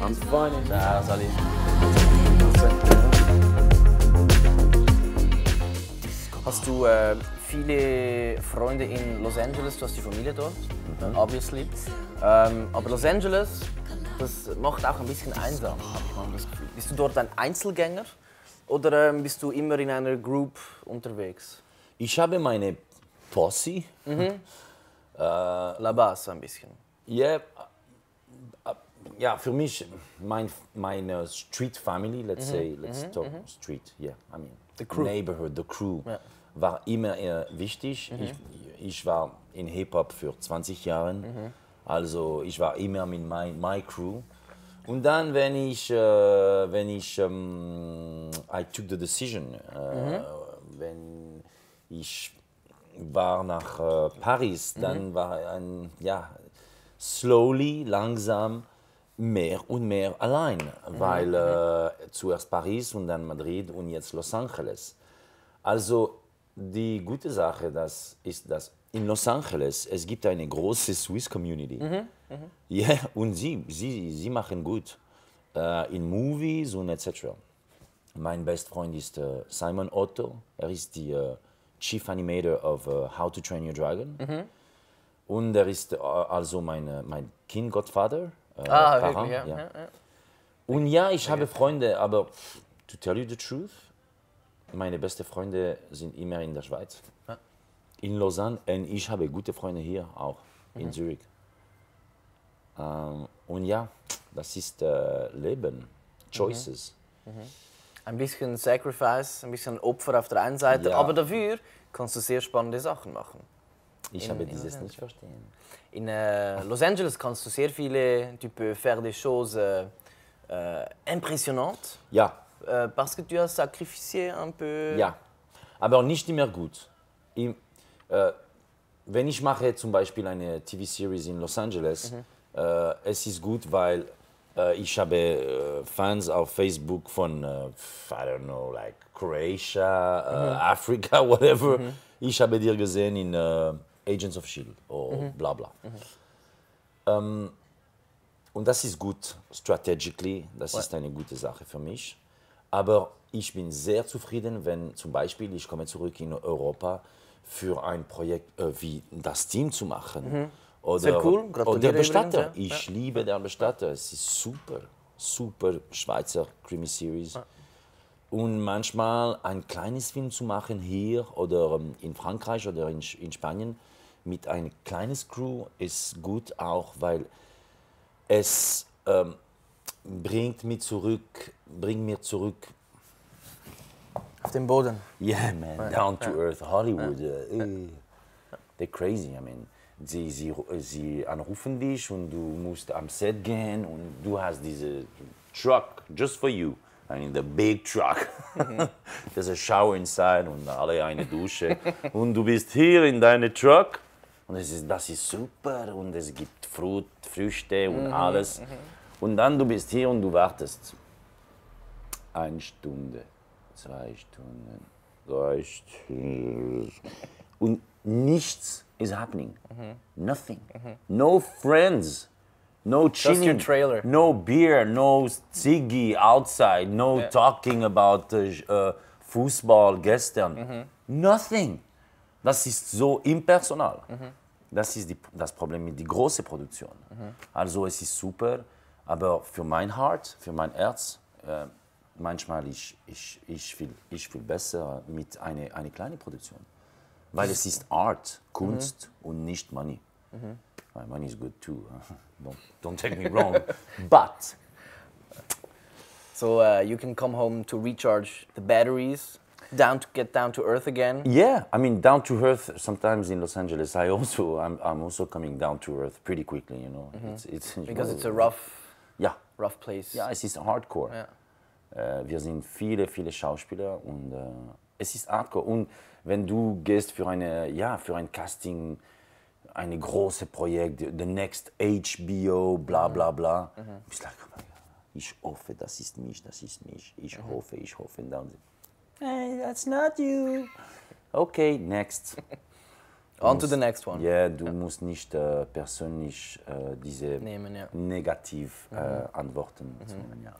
I'm finding that. Hast du viele Freunde in Los Angeles? Du hast die Familie dort, obviously. Aber Los Angeles, das macht auch ein bisschen einsam, habe ich manchmal das Gefühl. Bist du dort ein Einzelgänger oder bist du immer in einer Group unterwegs? Ich habe meine Posse. Mhm. La Base ein bisschen. Yeah. Ja, für mich, meine Street Family, let's say, let's talk Street, yeah, I mean, the crew. Neighborhood, the crew, yeah, war immer wichtig. Mhm. Ich war in Hip-Hop für 20 Jahre, also ich war immer mit meiner Crew. Und dann, I took the decision, wenn ich war nach Paris, dann war slowly, langsam, mehr und mehr allein, weil zuerst Paris und dann Madrid und jetzt Los Angeles. Also die gute Sache das ist, dass in Los Angeles es gibt eine große Swiss Community. Ja, und sie machen gut in Movies und etc. Mein bester Freund ist Simon Otto. Er ist der Chief Animator of How to Train Your Dragon. Und er ist also mein Kind-Gottvater. Parent, wirklich, ja. Und ja, ich habe Freunde, aber to tell you the truth, meine besten Freunde sind immer in der Schweiz, in Lausanne, und ich habe gute Freunde hier auch, in Zürich. Und ja, das ist Leben, Choices. Ein bisschen Sacrifice, ein bisschen Opfer auf der einen Seite, aber dafür kannst du sehr spannende Sachen machen. Ich habe dieses nicht verstehen. In Los Angeles kannst du sehr viele, tu peux faire des choses impressionnantes. Ja. Parce que tu as sacrifié un peu. Ja, aber nicht immer gut. Wenn ich mache zum Beispiel eine TV-Series in Los Angeles, es ist gut, weil ich habe Fans auf Facebook von, I don't know, like Croatia, Afrika, whatever. Ich habe dir gesehen in Agents of Shield oder bla bla. Und das ist gut, strategically, das ist eine gute Sache für mich. Aber ich bin sehr zufrieden, wenn zum Beispiel ich komme zurück in Europa für ein Projekt wie das Team zu machen. Oder, sehr cool, gratuliere oder Der Bestatter. Übrigens, ja. Ich liebe Der Bestatter, es ist super, super Schweizer Krimi-Series. Und manchmal ein kleines Film zu machen hier oder in Frankreich oder in Spanien mit einer kleinen Crew ist gut auch, weil es bringt mir zurück auf den Boden. Yeah, man, right. Down to earth, Hollywood. Yeah. They're crazy, I mean. Sie anrufen dich und du musst am Set gehen und du hast diese Truck just for you. I mean, the big truck. There's a shower inside und alle eine Dusche. Und du bist hier in deinem Truck. Und das ist super und es gibt Früchte und alles. Und dann du bist hier und du wartest. Eine Stunde, 2 Stunden, 3 Stunden. Und nichts is happening. Nothing. No friends. No chilling, no beer, no Ziggy outside, no talking about Fußball gestern. Nothing. Das ist so impersonal. Das ist das Problem mit der großen Produktion. Also es ist super, aber für mein Herz, für mein Herz, manchmal ich will besser mit einer kleinen Produktion. Weil es ist Art, Kunst und nicht Money. My money is good too. Don't take me wrong. But so you can come home to recharge the batteries, get down to earth again. Yeah, I mean down to earth. Sometimes in Los Angeles, I'm also coming down to earth pretty quickly. You know, it's a rough place. Ja, es ist hardcore. Yeah. Wir sind viele Schauspieler und es ist hardcore. Und wenn du gehst für ein Casting, ein großes Projekt, the next HBO, bla bla bla. Ich hoffe, das ist nicht. Ich hoffe. Dann, hey, that's not you. Okay, next. On to the next one. Ja, du musst nicht persönlich diese negativ Antworten nehmen. Ja.